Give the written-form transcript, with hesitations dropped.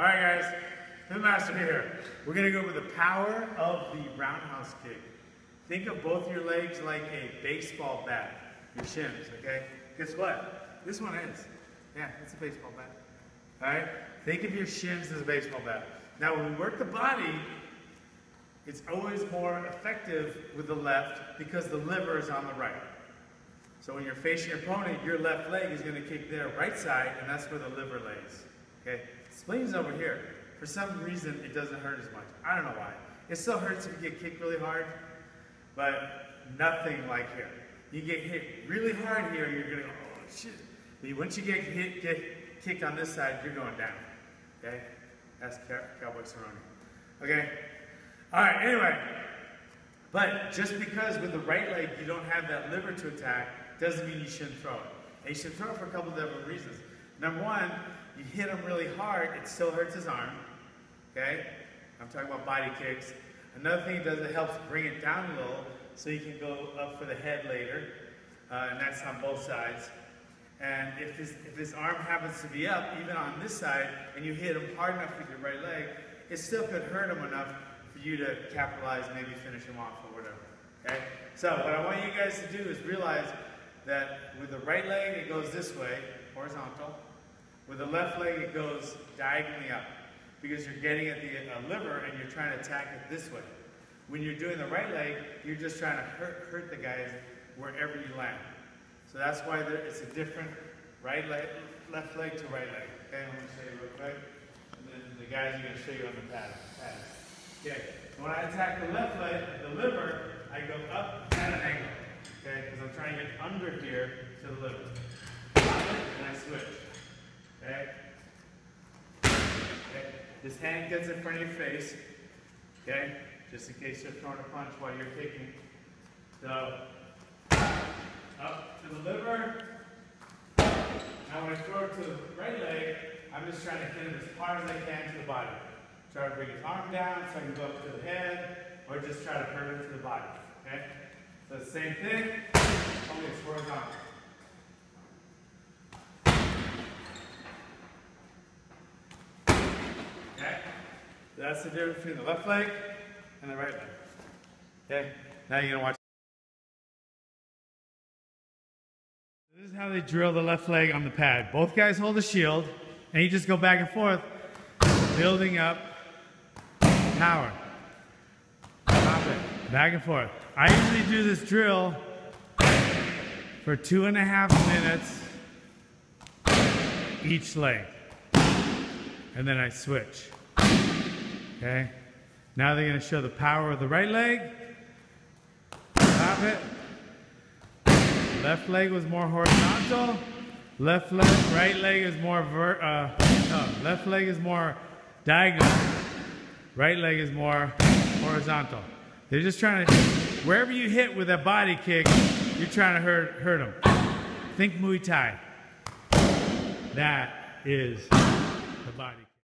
All right, guys, the master here. We're gonna go with the power of the roundhouse kick. Think of both your legs like a baseball bat, your shims, okay? Guess what? This one is. Yeah, it's a baseball bat. All right, think of your shims as a baseball bat. Now, when we work the body, it's always more effective with the left because the liver is on the right. So when you're facing your opponent, your left leg is gonna kick their right side, and that's where the liver lays, okay? Spleen's over here. For some reason, it doesn't hurt as much. I don't know why. It still hurts if you get kicked really hard, but nothing like here. You get hit really hard here, you're gonna go, oh shit. But once you get hit, get kicked on this side, you're going down, okay? That's Cowboy Cerrone, okay? All right, anyway, but just because with the right leg you don't have that liver to attack doesn't mean you shouldn't throw it. And you should throw it for a couple of different reasons. Number one, you hit him really hard, it still hurts his arm, okay? I'm talking about body kicks. Another thing it does, it helps bring it down a little so you can go up for the head later, and that's on both sides. And if his arm happens to be up, even on this side, and you hit him hard enough with your right leg, it still could hurt him enough for you to capitalize, maybe finish him off or whatever, okay? So what I want you guys to do is realize that with the right leg, it goes this way, horizontal. With the left leg, it goes diagonally up because you're getting at the liver and you're trying to attack it this way. When you're doing the right leg, you're just trying to hurt the guys wherever you land. So that's why it's a different right leg, left leg to right leg. Okay, I'm going to show you real quick. And then the guys are going to show you on the pattern. Okay, when I attack the left leg, the liver, I go up at an angle. Okay, because I'm trying to get under here to the liver. And I switch. Okay? Okay? This hand gets in front of your face. Okay? Just in case you're throwing a punch while you're kicking. So, up to the liver. Now when I throw it to the right leg, I'm just trying to hit him as hard as I can to the body. Try to bring his arm down so I can go up to the head, or just try to hurt him to the body. Okay? So the same thing, only it's horizontal. Okay? So that's the difference between the left leg and the right leg. Okay? Now you're going to watch. This is how they drill the left leg on the pad. Both guys hold the shield, and you just go back and forth, building up power. Pop it. Back and forth. I usually do this drill for 2.5 minutes each leg. And then I switch. Okay? Now they're going to show the power of the right leg. Pop it. Left leg was more horizontal. Left leg, right leg is more left leg is more diagonal. Right leg is more horizontal. They're just trying to, wherever you hit with that body kick, you're trying to hurt them. Think Muay Thai. That is the body.